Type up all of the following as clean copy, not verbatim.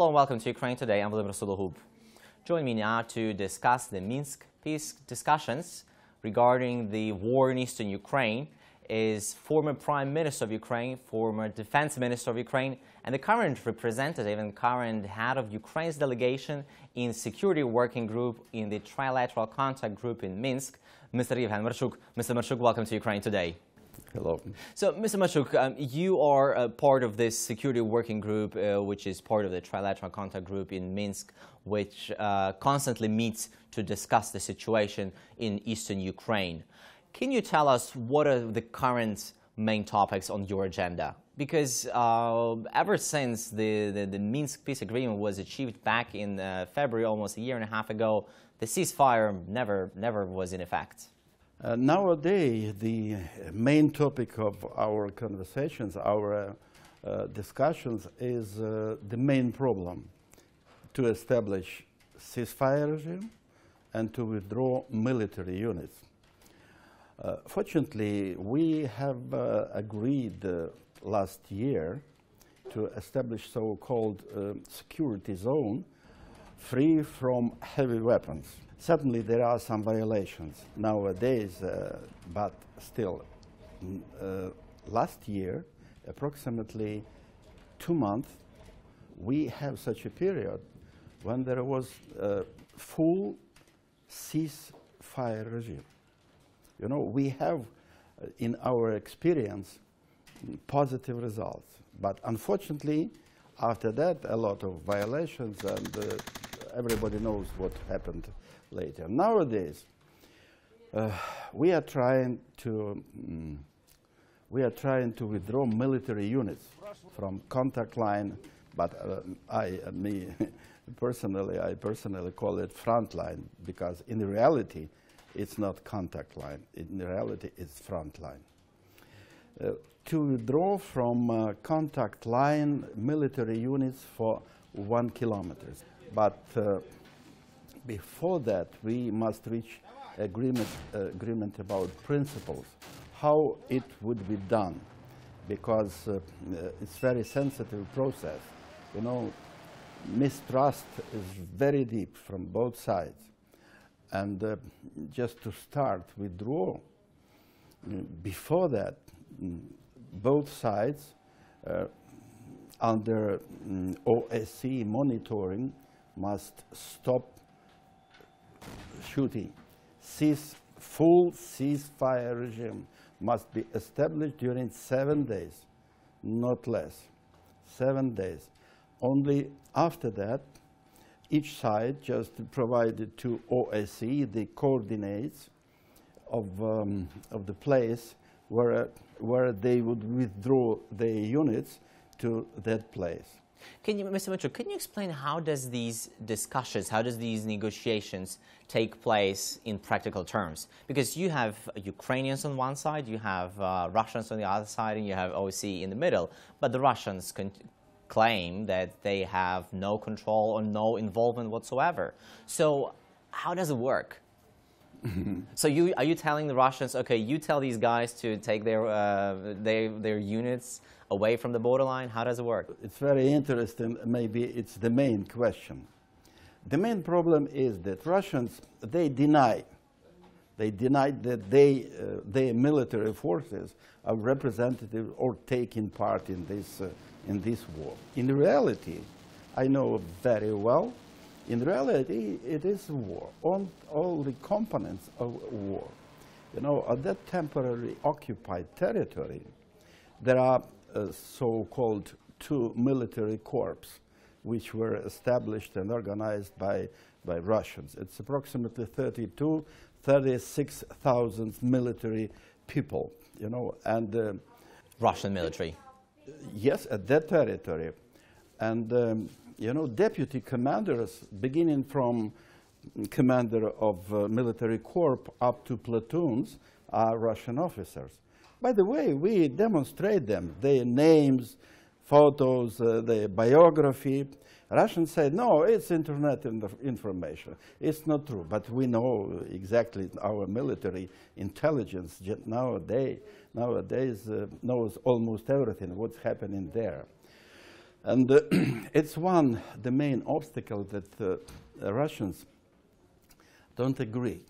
Hello and welcome to Ukraine Today. I'm Volodymyr Solohub. Join me now to discuss the Minsk peace discussions regarding the war in eastern Ukraine is former Prime Minister of Ukraine, former Defense Minister of Ukraine, and the current representative and current head of Ukraine's delegation in Security Working Group in the Trilateral Contact Group in Minsk, Mr. Yevhen Marchuk. Mr. Marchuk, welcome to Ukraine Today. Hello. So, Mr. Marchuk, you are part of this Security Working Group, which is part of the Trilateral Contact Group in Minsk, which constantly meets to discuss the situation in eastern Ukraine. Can you tell us what are the current main topics on your agenda? Because ever since the Minsk peace agreement was achieved back in February, almost a year and a half ago, the ceasefire never was in effect. Nowadays, the main topic of our conversations, our discussions, is the main problem: to establish ceasefire regime and to withdraw military units. Fortunately, we have agreed last year to establish so-called security zone free from heavy weapons. Certainly there are some violations nowadays, but still, last year, approximately 2 months, we have such a period when there was a full ceasefire regime. You know, we have, in our experience, positive results. But unfortunately, after that, a lot of violations, and everybody knows what happened later. Nowadays, we are trying to withdraw military units from contact line, but I personally call it front line, because in reality, it's not contact line. In reality, it's front line. To withdraw from contact line military units for 1 kilometer. But before that, we must reach agreement about principles, how it would be done, because it's very sensitive process. You know, mistrust is very deep from both sides. And just to start withdraw, before that, both sides under OSCE monitoring must stop shooting. Full ceasefire regime must be established during 7 days, not less. 7 days. Only after that, each side just provided to OSCE the coordinates of the place where they would withdraw their units to that place. Can you, Mr. Marchuk, can you explain how does these discussions, how does these negotiations take place in practical terms? Because you have Ukrainians on one side, you have Russians on the other side, and you have OSCE in the middle, but the Russians claim that they have no control or no involvement whatsoever. So how does it work? So are you telling the Russians, okay, you tell these guys to take their units away from the borderline? How does it work? It's very interesting. Maybe it's the main question. The main problem is that Russians, they deny that their military forces are representative or taking part in this war. In reality, I know very well, in reality, it is war, on all the components of war. You know, on that temporary occupied territory, there are so-called 2 military corps, which were established and organized by Russians. It's approximately 36,000 military people, you know, and... Russian military. Yes, at that territory. And, you know, deputy commanders, beginning from commander of military corps up to platoons, are Russian officers. By the way, we demonstrate them, their names, photos, their biography. Russians say, no, it's internet information. It's not true, but we know exactly. Our military intelligence nowadays knows almost everything, what's happening there. And it's one, the main obstacle that the Russians don't agree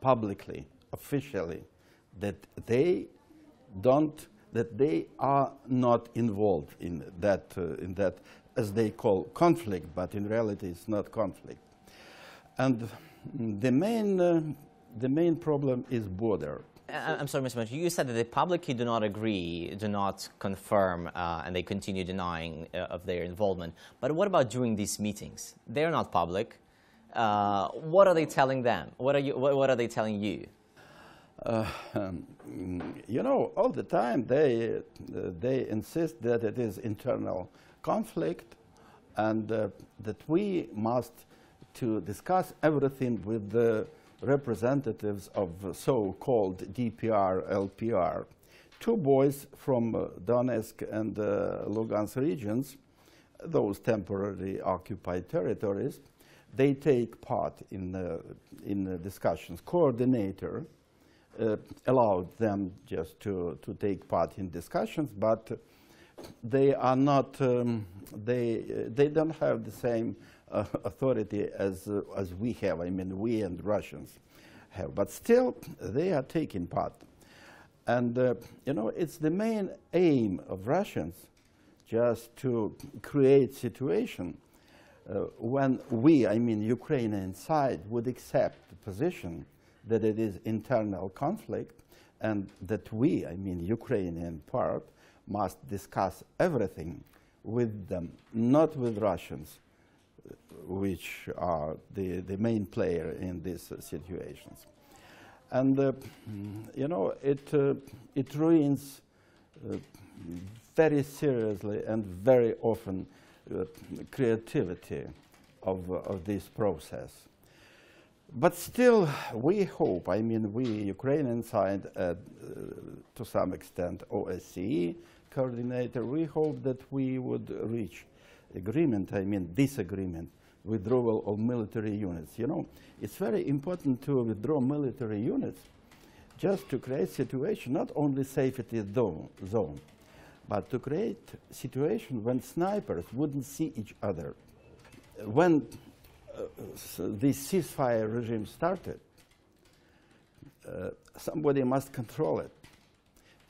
publicly, officially, that they are not involved in that, as they call, conflict, but in reality it's not conflict. And the main problem is border. I'm sorry, Mr. Marchuk, you said that they publicly do not agree, do not confirm, and they continue denying of their involvement. But what about during these meetings? They're not public. What are they telling them? What are they telling you? You know, all the time they insist that it is internal conflict, and that we must to discuss everything with the representatives of so-called DPR, LPR. Two boys from Donetsk and Luhansk regions, those temporarily occupied territories, they take part in the discussions. Coordinator allowed them just to take part in discussions, but they are not, they don't have the same authority as we have. I mean, we and Russians have, but still they are taking part. And you know, it's the main aim of Russians just to create situation when we, I mean Ukrainian side, would accept the position that it is internal conflict, and that we, I mean Ukrainian part, must discuss everything with them, not with Russians, which are the main player in these situations. And you know, it ruins very seriously and very often creativity of this process. But still we hope, I mean we Ukrainian side, to some extent OSCE coordinator, we hope that we would reach agreement, I mean disagreement, withdrawal of military units. You know, it's very important to withdraw military units just to create situation, not only safety zone, but to create situation when snipers wouldn't see each other. When the ceasefire regime started, somebody must control it,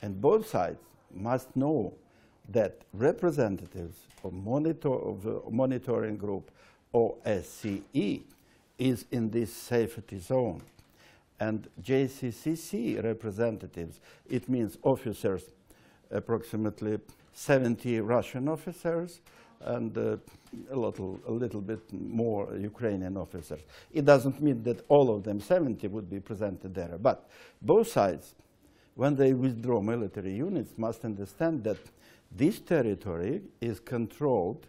and both sides must know that representatives of the monitoring group, OSCE, is in this safety zone, and JCCC representatives, it means officers, approximately 70 Russian officers, and a little bit more Ukrainian officers. It doesn't mean that all of them, 70, would be presented there, but both sides, when they withdraw military units, must understand that this territory is controlled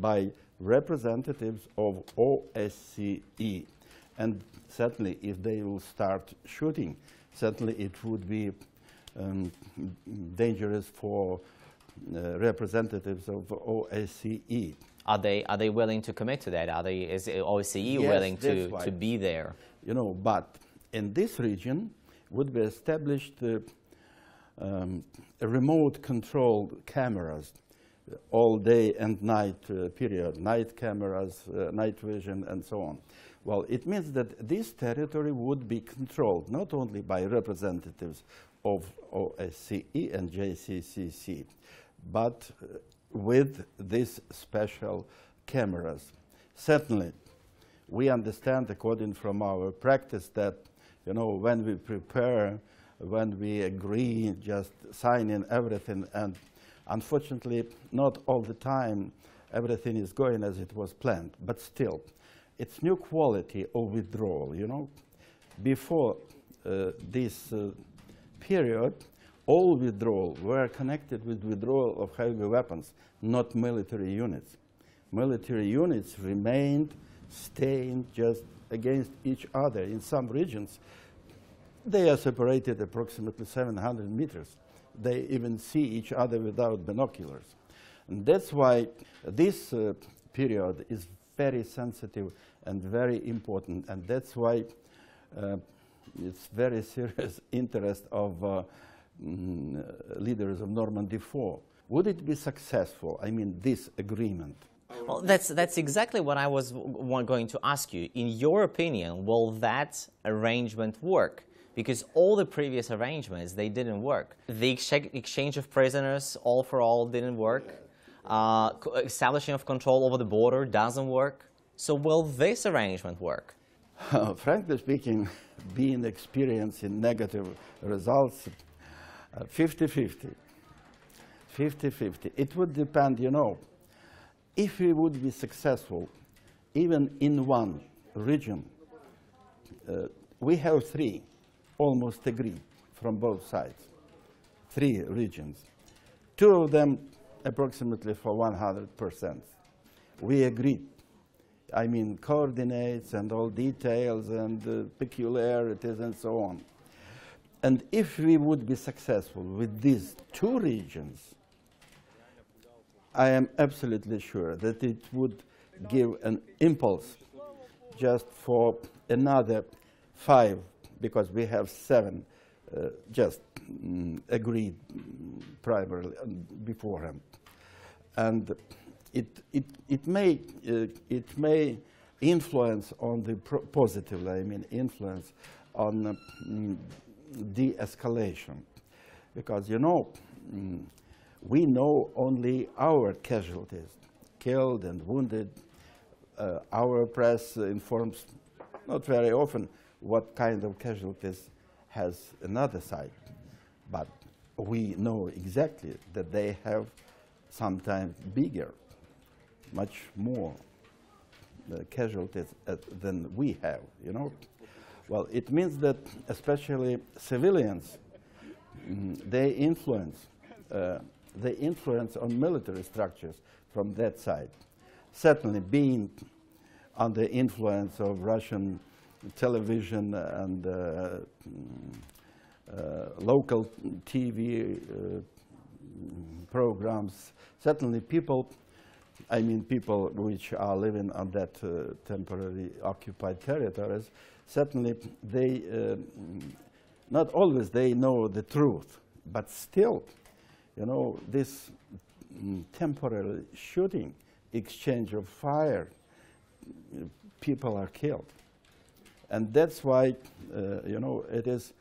by representatives of OSCE, and certainly if they will start shooting, certainly it would be dangerous for representatives of OSCE. Are they willing to commit to that? Is OSCE willing to be there? You know, but in this region would be established remote control cameras, all day and night period, night cameras, night vision, and so on. Well, it means that this territory would be controlled not only by representatives of OSCE and JCCC, but with these special cameras. Certainly, we understand, according from our practice, that, you know, when we prepare, when we agree, just sign in everything, and unfortunately not all the time everything is going as it was planned, but still it's new quality of withdrawal. You know, before this period, all withdrawal were connected with withdrawal of heavy weapons, not military units. Military units remained staying just against each other. In some regions they are separated approximately 700 meters. They even see each other without binoculars. And that's why this period is very sensitive and very important. And that's why it's very serious interest of leaders of Normandy 4 Would it be successful? I mean, this agreement. Well, that's exactly what I was going to ask you. In your opinion, will that arrangement work? Because all the previous arrangements, they didn't work. The exchange of prisoners, all for all, didn't work. Establishing of control over the border doesn't work. So will this arrangement work? Frankly speaking, being experiencing negative results, 50-50. 50-50. It would depend, you know, if we would be successful, even in one region, we have three, almost agree, from both sides, three regions. Two of them approximately for 100%. We agreed. I mean, coordinates and all details and peculiarities and so on. And if we would be successful with these two regions, I am absolutely sure that it would give an impulse just for another five, because we have seven just agreed primarily beforehand. And it may influence on the positively, I mean, influence on de-escalation, because, you know, we know only our casualties, killed and wounded. Our press informs not very often what kind of casualties has another side. But we know exactly that they have sometimes bigger, much more casualties than we have, you know. Well, it means that especially civilians, they influence on military structures from that side. Certainly being under the influence of Russian television and local TV programs, certainly people, I mean people which are living on that temporary occupied territories, certainly they, not always they know the truth, but still, you know, this temporary shooting, exchange of fire, people are killed. And that's why, you know, it is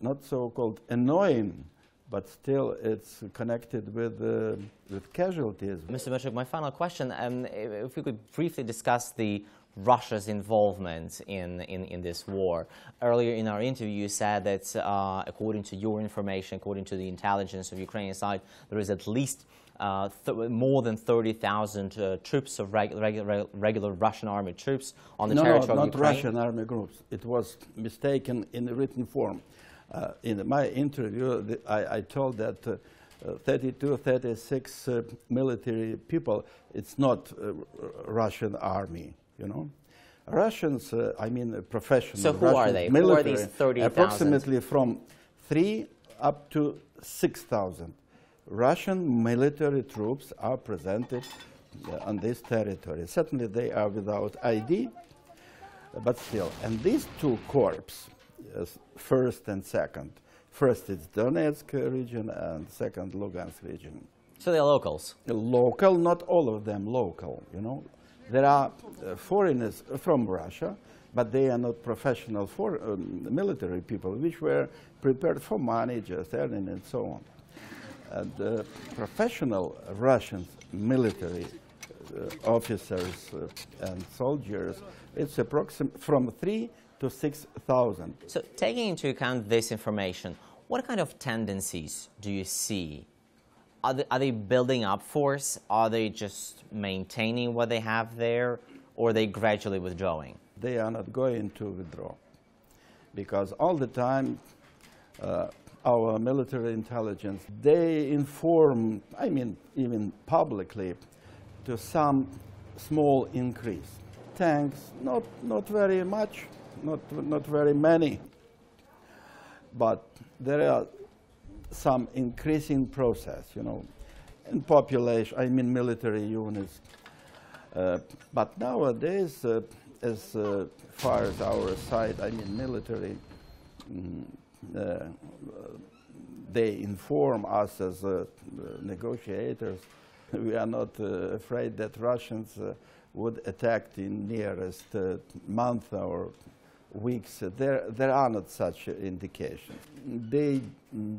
not so-called annoying, but still it's connected with casualties. Mr. Marchuk, my final question, if we could briefly discuss the Russia's involvement in this war. Earlier in our interview, you said that according to your information, according to the intelligence of Ukrainian side, there is at least more than 30,000 troops of regular Russian army troops on the territory of Ukraine. No, not Russian army groups. It was mistaken in the written form. In my interview, I told that 36 military people, it's not Russian army. You know, Russians, I mean, professional. So who are they? Who are these 30,000? Approximately from 3,000 up to 6,000 Russian military troops are presented on this territory. Certainly, they are without ID, but still. And these two corps, first and second. First is Donetsk region, and second Luhansk region. So they're locals. Local, not all of them local. You know. There are foreigners from Russia, but they are not professional military people, which were prepared for money, just earning and so on. And professional Russian military officers and soldiers, it's approximately from 3,000 to 6,000. So taking into account this information, what kind of tendencies do you see? Are they building up force? Are they just maintaining what they have there? Or are they gradually withdrawing? They are not going to withdraw. Because all the time, our military intelligence, they inform, I mean, even publicly, to some small increase. Tanks, not very much, not very many. But there are some increasing process, you know, in population, I mean military units. But nowadays, as far as our side, I mean military they inform us as negotiators, we are not afraid that Russians would attack in nearest month or weeks. There are not such indications. They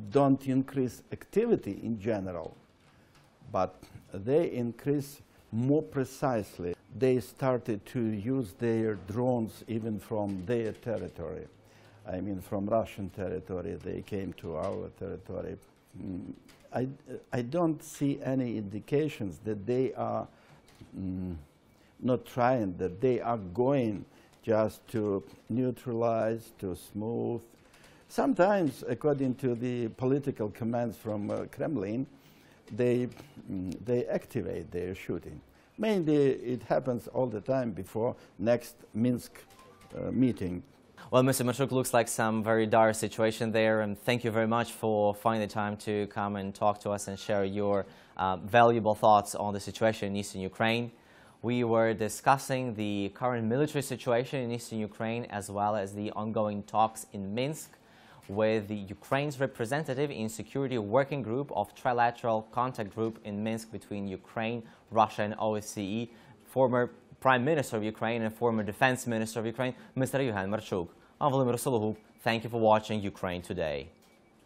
don't increase activity in general, but they increase more precisely. They started to use their drones even from their territory. I mean, from Russian territory, they came to our territory. I don't see any indications that they are not trying, that they are going just to neutralize, to smooth. Sometimes, according to the political commands from Kremlin, they activate their shooting. Mainly, it happens all the time before next Minsk meeting. Well, Mr. Marchuk, looks like some very dire situation there, and thank you very much for finding the time to come and talk to us and share your valuable thoughts on the situation in eastern Ukraine. We were discussing the current military situation in eastern Ukraine as well as the ongoing talks in Minsk with the Ukraine's representative in Security Working Group of Trilateral Contact Group in Minsk between Ukraine, Russia and OSCE, former Prime Minister of Ukraine and former Defense Minister of Ukraine, Mr. Yevhen Marchuk. I'm Volodymyr Solohub. Thank you for watching Ukraine Today.